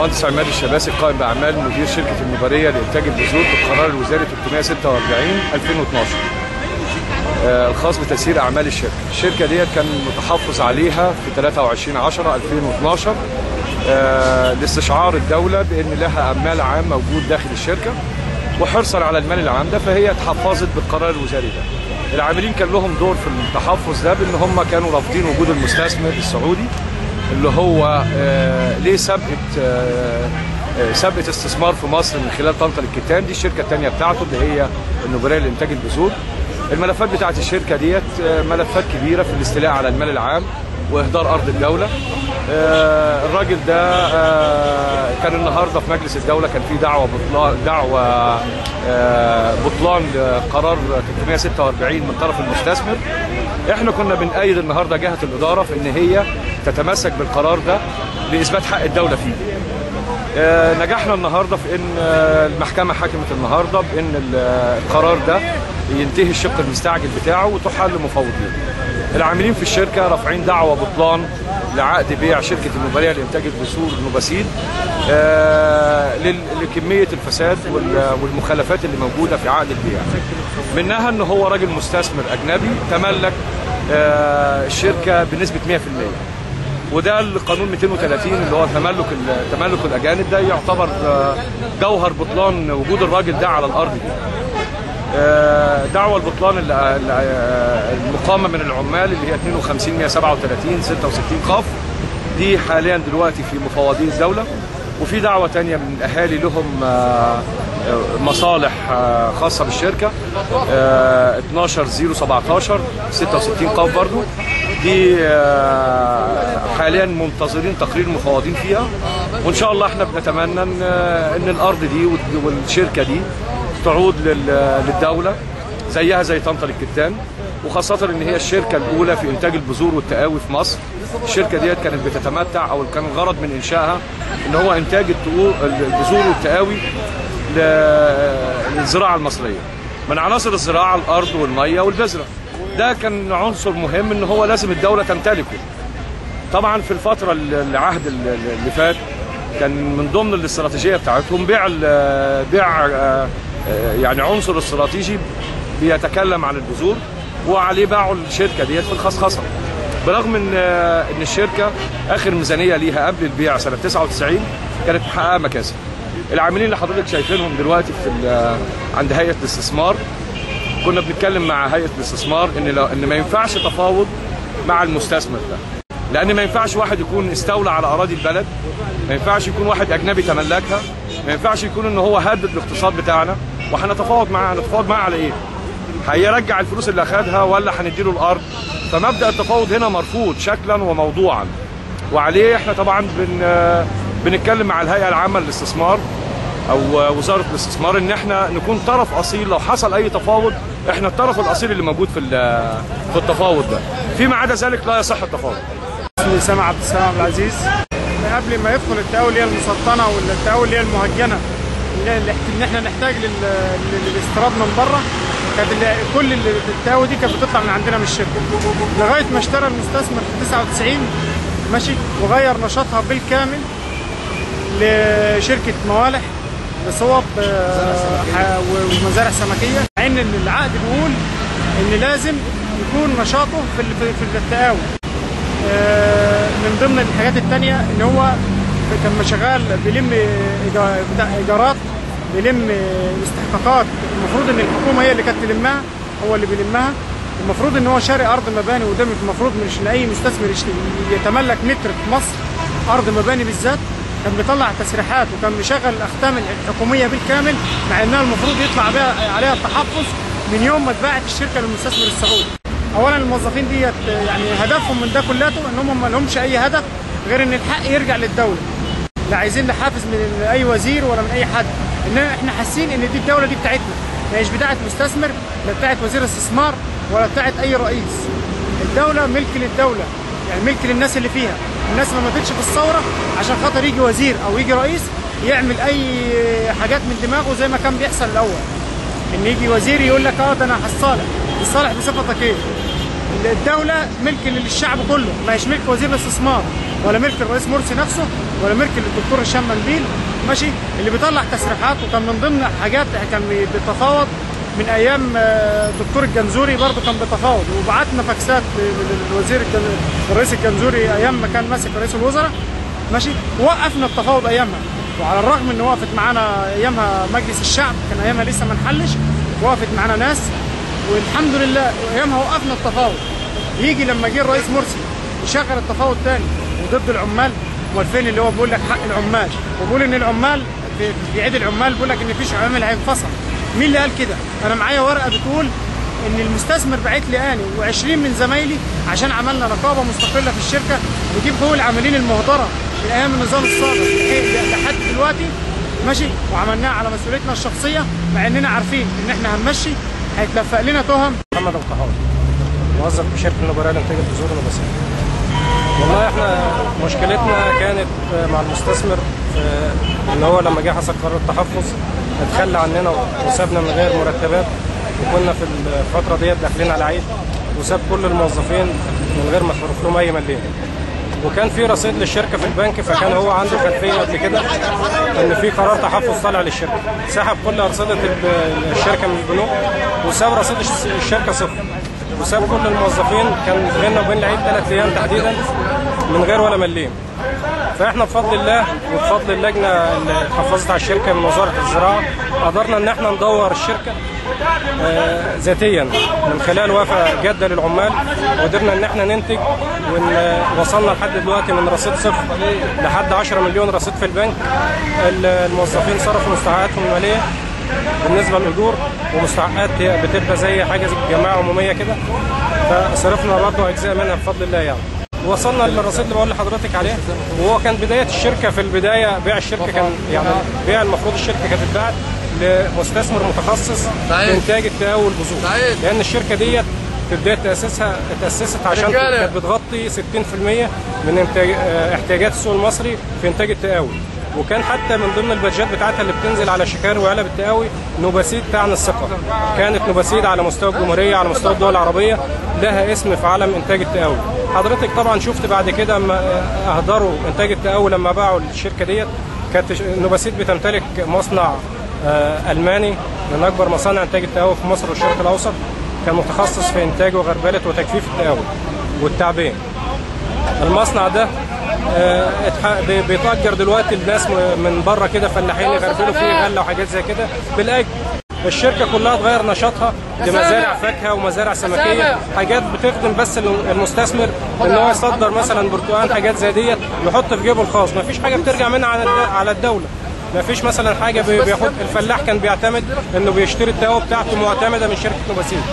المهندس عماد الشباسي قائم باعمال مدير شركه المبارية لانتاج البذور بالقرار الوزاري 346/2012 الخاص بتسيير اعمال الشركه. الشركه ديت كان متحفظ عليها في 23/10/2012 لاستشعار الدوله بان لها امال عام موجود داخل الشركه، وحرصا على المال العام ده فهي اتحفظت بالقرار الوزاري ده. العاملين كان لهم دور في التحفظ ده، بان هم كانوا رافضين وجود المستثمر السعودي اللي هو ليه سابقة استثمار في مصر من خلال طنطا للكتان، دي الشركه الثانيه بتاعته اللي هي النوبرا لانتاج البذور. الملفات بتاعت الشركه ديت ملفات كبيره في الاستيلاء على المال العام واهدار ارض الدوله. الراجل ده كان النهارده في مجلس الدوله كان في دعوه بطلان لقرار 346 من طرف المستثمر. احنا كنا بنأيد النهارده جهه الاداره في ان هي تتمسك بالقرار ده لاثبات حق الدوله فيه. نجحنا النهارده في ان المحكمه حكمت النهارده بان القرار ده ينتهي الشق المستعجل بتاعه وتحل مفوضيه. العاملين في الشركه رافعين دعوه بطلان لعقد بيع شركه المبارية لانتاج البذور نوباسيد لكميه الفساد والمخالفات اللي موجوده في عقد البيع، منها ان هو راجل مستثمر اجنبي تملك الشركه بنسبه 100%، وده القانون 230 اللي هو تملك الاجانب، ده يعتبر جوهر بطلان وجود الراجل ده على الارض دي. دعوى البطلان المقامه من العمال اللي هي 52 137 66 قاف، دي حاليا دلوقتي في مفوضيه الدوله، وفي دعوه ثانيه من الاهالي لهم مصالح خاصه بالشركه 12/017/66 قاف برضو، دي حاليا منتظرين تقرير مفوضين فيها، وان شاء الله احنا بنتمنى ان الارض دي والشركه دي تعود للدوله زيها زي طنطا للكتان، وخاصه ان هي الشركه الاولى في انتاج البذور والتقاوي في مصر. الشركه ديت كانت بتتمتع او كان الغرض من انشائها ان هو انتاج البذور والتقاوي للزراعه المصريه، من عناصر الزراعه الارض والميه والبذره. ده كان عنصر مهم ان هو لازم الدوله تمتلكه. طبعا في الفتره العهد اللي فات كان من ضمن الاستراتيجيه بتاعتهم بيع يعني عنصر استراتيجي بيتكلم عن البذور، وعليه باعوا الشركه ديت في الخصخصه، برغم ان الشركه اخر ميزانيه ليها قبل البيع سنه 99 كانت محققه مكاسب. العاملين اللي حضرتك شايفينهم دلوقتي في عند هيئه الاستثمار، كنا بنتكلم مع هيئه الاستثمار ان ما ينفعش تفاوض مع المستثمر ده، لان ما ينفعش واحد يكون استولى على اراضي البلد، ما ينفعش يكون واحد اجنبي تملكها، ما ينفعش يكون ان هو هدد الاقتصاد بتاعنا. وهنتفاوض معاه، هنتفاوض معاه على ايه؟ هيرجع الفلوس اللي اخدها ولا هنديله الارض؟ فمبدا التفاوض هنا مرفوض شكلا وموضوعا، وعليه احنا طبعا بنتكلم مع الهيئه العامه للاستثمار او وزاره الاستثمار ان احنا نكون طرف اصيل. لو حصل اي تفاوض احنا الطرف الاصيل اللي موجود في التفاوض ده، فيما عدا ذلك لا يصح التفاوض. اسمي اسامة عبد السلام عبد العزيز. قبل ما يدخل التقاول المسرطنه ولا التقاول المهجنه اللي احنا نحتاج للاستيراد من بره، كانت كل التقاوي دي كانت بتطلع من عندنا من الشركه، لغايه ما اشترى المستثمر في 99 ماشي وغير نشاطها بالكامل لشركه موالح لصوب ومزارع سمكيه، مع ان العقد بيقول ان لازم يكون نشاطه في التقاوي. من ضمن الحاجات الثانيه ان هو كان شغال بيلم ايجارات، بيلم استحقاقات المفروض ان الحكومه هي اللي كانت تلمها، هو اللي بيلمها. المفروض ان هو شاري ارض مباني، وده المفروض مش ان اي مستثمر يتملك متر في مصر ارض مباني بالذات. كان بيطلع تسريحات وكان مشغل الاختام الحكوميه بالكامل، مع انها المفروض يطلع بها عليها التحفظ من يوم ما اتباعت الشركه للمستثمر السعودي. اولا الموظفين ديت يعني هدفهم من ده كلياته ان هم ما لهمش اي هدف غير ان الحق يرجع للدوله، لا عايزين نحافظ من اي وزير ولا من اي حد، انما احنا حاسين ان دي الدوله دي بتاعتنا، ما هيش بتاعت مستثمر لا بتاعت وزير استثمار ولا بتاعت اي رئيس. الدوله ملك للدوله، يعني ملك للناس اللي فيها. الناس ما ماتتش في الثوره عشان خاطر يجي وزير او يجي رئيس يعمل اي حاجات من دماغه زي ما كان بيحصل الاول، ان يجي وزير يقول لك اه ده انا هصالح، الصالح بصفتك ايه؟ الدوله ملك للشعب كله، ما هيش ملك وزير الاستثمار. ولا ملك الرئيس مرسي نفسه ولا ملك الدكتور هشام منديل ماشي، اللي بيطلع تصريحات. وكان من ضمن حاجات كان بيتفاوض من ايام الدكتور الجنزوري، برضه كان بيتفاوض، وبعتنا فاكسات للوزير الرئيس الجنزوري ايام ما كان ماسك رئيس الوزراء ماشي، وقفنا التفاوض ايامها. وعلى الرغم ان وقفت معانا ايامها مجلس الشعب، كان ايامها لسه ما نحلش، وقفت معانا ناس والحمد لله ايامها وقفنا التفاوض. يجي لما جه الرئيس مرسي يشغل التفاوض تاني وضد العمال، امال فين اللي هو بيقول لك حق العمال، وبيقول ان العمال في عيد العمال بيقول لك ان مفيش عامل هينفصل. مين اللي قال كده؟ انا معايا ورقه بتقول ان المستثمر بعت لي انا و20 من زمايلي عشان عملنا رقابه مستقله في الشركه ودي بحقوق العاملين المهدره من ايام النظام السابق لحد دلوقتي ماشي، وعملناها على مسؤوليتنا الشخصيه، مع اننا عارفين ان احنا هنمشي هيتلفق لنا تهم. محمد القحاول، موظف في شركه النوبرا لانتاج الجزر ونوباسيد. والله احنا مشكلتنا كانت مع المستثمر ان هو لما جه حصل قرار التحفظ اتخلى عننا وسابنا من غير مرتبات، وكنا في الفتره ديت داخلين على عيد، وساب كل الموظفين من غير ما يصرف لهم اي مليم. وكان في رصيد للشركه في البنك، فكان هو عنده خلفيه قبل كده ان في قرار تحفظ طالع للشركه، سحب كل ارصده الشركه من البنوك وساب رصيد الشركه صفر، وساب كل الموظفين. كان بيننا وبين العيد 3 ايام تحديدا من غير ولا مليم. فاحنا بفضل الله وبفضل اللجنه اللي حافظت على الشركه من وزاره الزراعه قدرنا ان احنا ندور الشركه ذاتيا من خلال وقفه جاده للعمال، وقدرنا ان احنا ننتج، ووصلنا لحد دلوقتي من رصيد صفر لحد 10 مليون رصيد في البنك. الموظفين صرفوا مستحقاتهم الماليه بالنسبه للاجور، ومستحقات بتبقى زي حاجه جماعه عموميه كده، فصرفنا برضه اجزاء منها بفضل الله يعني. وصلنا للرصيد اللي بقول لحضرتك عليه، وهو كان بدايه الشركه. في البدايه بيع الشركه كان يعني بيع، المفروض الشركه كانت اتباعت لمستثمر متخصص في انتاج التهوى والبذور، لان الشركه ديت في بدايه تاسيسها اتاسست عشان كانت بتغطي 60% من انتاج احتياجات السوق المصري في انتاج التهوى. وكان حتى من ضمن البادجات بتاعتها اللي بتنزل على شكار وعلب التقاوي نوباسيد بتاعنا الثقه. كانت نوباسيد على مستوى الجمهوريه على مستوى الدول العربيه لها اسم في عالم انتاج التقاوي. حضرتك طبعا شفت بعد كده لما اهدروا انتاج التقاوي لما باعوا الشركه ديت، كانت نوباسيد بتمتلك مصنع الماني من اكبر مصانع انتاج التقاوي في مصر والشرق الاوسط، كان متخصص في انتاج وغربله وتجفيف التقاوي والتعبئه. المصنع ده بيتأجر دلوقتي لناس من بره كده، فلاحين يغربلوا فيه غله وحاجات زي كده بالاجر. الشركه كلها تغير نشاطها لمزارع فاكهه ومزارع سمكيه، حاجات بتخدم بس المستثمر ان هو يصدر مثلا برتقال، حاجات زي ديت يحط في جيبه الخاص، مفيش حاجه بترجع منها على الدوله. مفيش مثلا حاجه بياخد الفلاح، كان بيعتمد انه بيشتري التقاوي بتاعته معتمده من شركه نوباسيد.